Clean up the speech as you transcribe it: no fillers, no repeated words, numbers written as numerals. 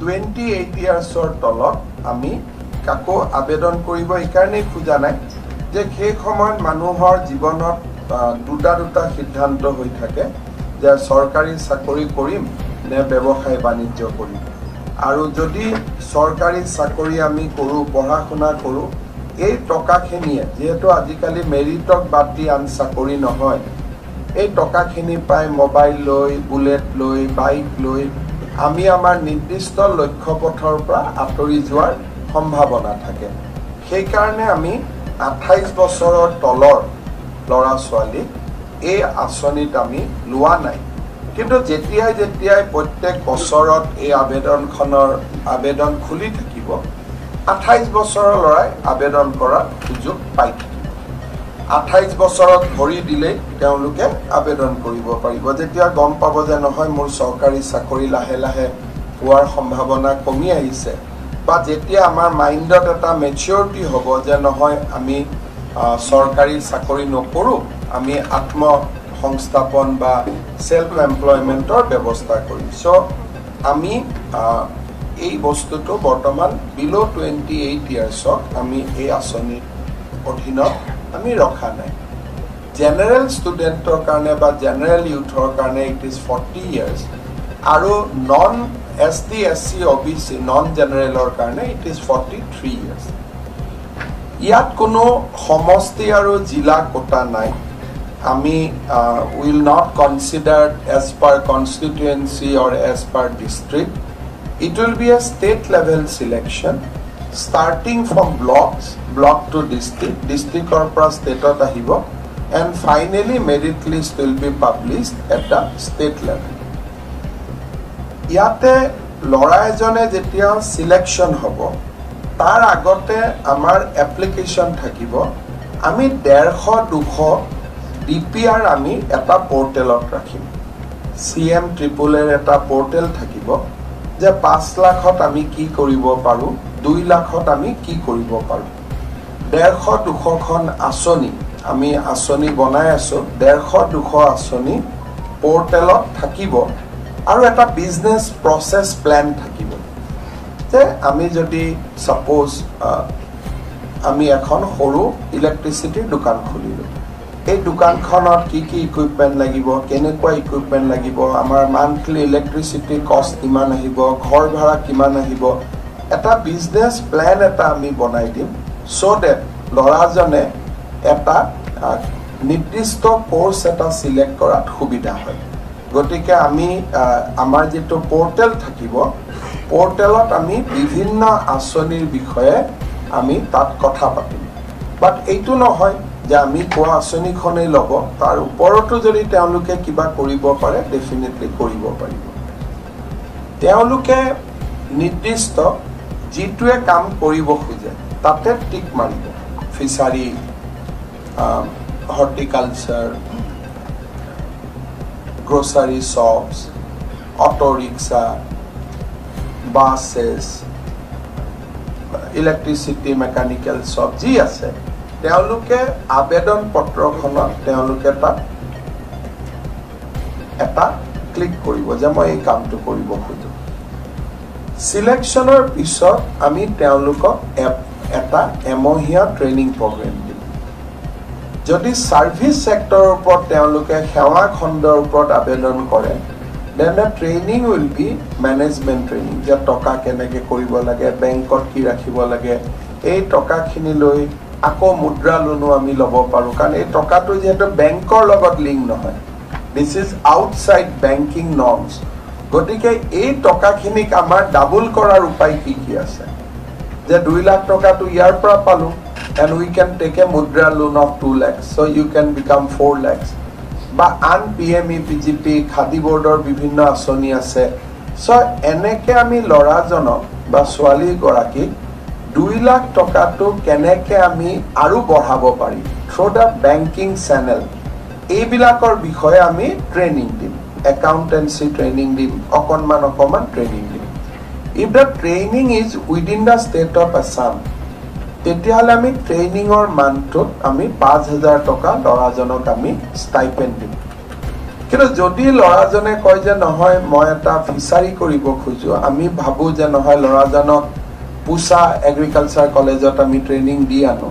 28 years or tolot, ami, kako abedon koribo ikarne khujanai, je khei khoman manuhor jibonot duta siddhanto hoi thake, je sorkari sakori korim ne byaboshay banijjo korim. Aru jodi sorkari sakori ami koru pora khona koru, ei toka khenie, jehetu ajikali meritok batti an sakori nohoy. এই টকাখিনি পাই mobile লৈ bullet লৈ bike লৈ আমি আমাৰ নিৰ্দিষ্ট লক্ষ্যপথৰ পৰা আতৰি যোৱাৰ সম্ভাৱনা থাকে সেই কাৰণে আমি 28 বছৰৰ তলৰ লৰা ছোৱালী এই আচনিত আমি লোৱা নাই কিন্তু যেতিয়া প্ৰত্যেক বছৰত এই আবেদন খুলি থাকিব 28 বছৰৰ লৰাই আবেদন কৰাৰ সুযোগ পায় 28 বছৰত ভৰি দিলে তেওঁলোকে আবেদন কৰিব পাৰিব যেতিয়া গম পাব যে নহয় মোৰ সৰকাৰি চাকৰি লাহে লাহে পোৱাৰ সম্ভাৱনা কমি আহিছে বা যেতিয়া আমাৰ মাইন্ডত এটা ম্যাচিউৰিটি হ'ব যে নহয় আমি সৰকাৰি চাকৰি নকৰো আমি আত্ম সংস্থাপন বা সেলফ এমপ্লয়মেন্টৰ ব্যৱস্থা কৰিম সো আমি এই বস্তুটো বৰ্তমান বিলো 28 ইয়াৰ্ছক আমি এই আঁচনিৰ অধীনত আমি ৰখা নাই জেনাৰেল স্টুডেন্টৰ কাৰণে বা জেনাৰেল ইউথৰ কাৰণে ইট ইজ 40 ইয়াৰ্স আৰু non ST SC OBC non জেনাৰেলৰ কাৰণে ইট ইজ 43 ইয়াৰ্স ইয়াত কোনো সমষ্টি আৰু জিলা কোটা নাই আমি will not considered as per constituency or as per district it will be a state level selection starting from blocks, block to district, district or state ahibo, and finally merit list will be published at the state level. Yate lora ejone jetia selection hobo, tar agote amar application thakibo, ami 150-200 DPR ami eta portal ot rakhim. CM triple eta portal thakibo, je 5 lakh hot ami ki koribo paru. 2 লাখত আমি কি কৰিব পাৰো 150 200 খন আসনি আমি আসনি বনাই আছো 150 200 আসনি পোর্টালত থাকিব আৰু এটা বিজনেস প্ৰসেস প্ল্যান থাকিব তে আমি যদি সাপোজ আমি এখন হৰু ইলেক্ট্ৰিসিটি দোকান খুলিলো এই দোকানখনত কি কি ইকুইপমেন্ট লাগিব কেনেকুৱা ইকুইপমেন্ট লাগিব আমাৰ মান্থলি ইলেক্ট্ৰিসিটি কষ্ট কিমান আহিব ঘৰ ভাড়া কিমান আহিব এটা বিজনেস প্ল্যান এটা আমি বনাই দিম সো দ্যাট লৰাজনে এটা নিৰ্দিষ্ট কোৰ্স এটা সিলেক্ট কৰাত সুবিধা হয় গতিকে আমি আমাৰ যেটো পোৰ্টাল থাকিব পোৰ্টালত আমি বিভিন্ন আসনিৰ বিষয়ে আমি তাত কথা পাতিম বাট এইটো নহয় যে আমি কোৱা আসনিখনে লব তাৰ ওপৰতো যদি তেওঁলোকে কিবা কৰিব পাৰে ডেফিনেটলি কৰিব পাৰিব তেওঁলোকে নিৰ্দিষ্ট জিটুয়ে কাম কৰিব খুজে তাতে টিক মাৰিব fishery horticulture grocery shops auto rickshaw buses electricity mechanical shop জি আছে তেওঁলোকে আবেদন পত্ৰখনত তেওঁলোকে তা এটা ক্লিক কৰিব যে মই এই কামটো কৰিব খুজে সিলেকশনৰ পিছত আমি তেওঁলোকক এটা এমোহিয়া ট্ৰেনিং প্ৰগ্ৰাম দিম যদি সাৰ্ভিস সেক্টৰৰ ওপৰত তেওঁলোকে সেৱা খণ্ডৰ ওপৰত আবেদন কৰে then the training will be management training যে টকা কেনেকৈ কৰিব লাগে বেংকত কি ৰাখিব লাগে এই টকাখিনি লৈ আকৌ মুদ্ৰা লোন আমি ল'ব পাৰো কাৰণ এই টকাটো যেটো বেংকৰ লগত লিংক নহয় this is outside banking norms গতিকে এই টকাখিনিক আমাৰ ডাবল কৰাৰ উপায় কি কি আছে যে 2 লাখ টকাটো ইয়াৰ পৰা পালো and we can take a Mudra loan of 2 lakh so you can become 4 lakh বা আন পিএমই পিজিপি খাদি বোৰ্ডৰ বিভিন্ন আসনি আছে সো এনেকে আমি লৰাজনক বা ছোৱালী গৰাকী 2 লাখ টকাটো কেনেকে আমি আৰু বঢ়াব পাৰি থ্ৰু দা ব্যাংকিং চ্যানেল এইবিলাকৰ বিষয়ে আমি ট্ৰেনিং দিম accountancy training dim okonman training dim if the training is within the state of Assam tetihale ami training or month ami 5000 taka lorajonok ami stipend dim কিন্তু যদি লৰাজনে কয় যে নহয় মই এটা ফিচাৰি কৰিব খোজো আমি ভাবো যে নহয় লৰাজনক পুসা এগ্ৰিকালচাৰ কলেজত আমি ট্ৰেনিং দি আনো